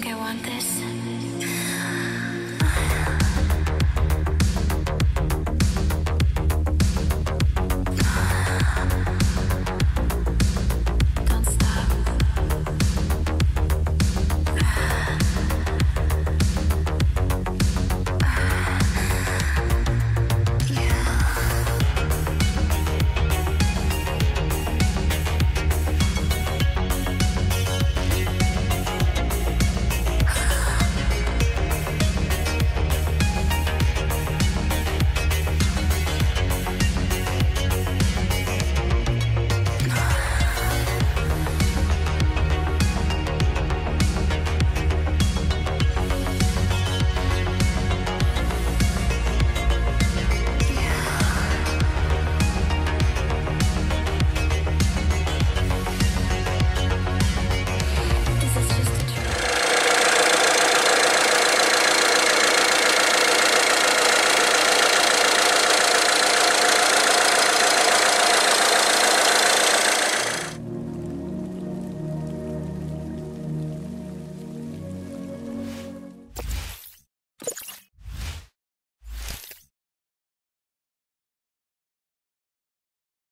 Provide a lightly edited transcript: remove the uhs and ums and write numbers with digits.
think I want this?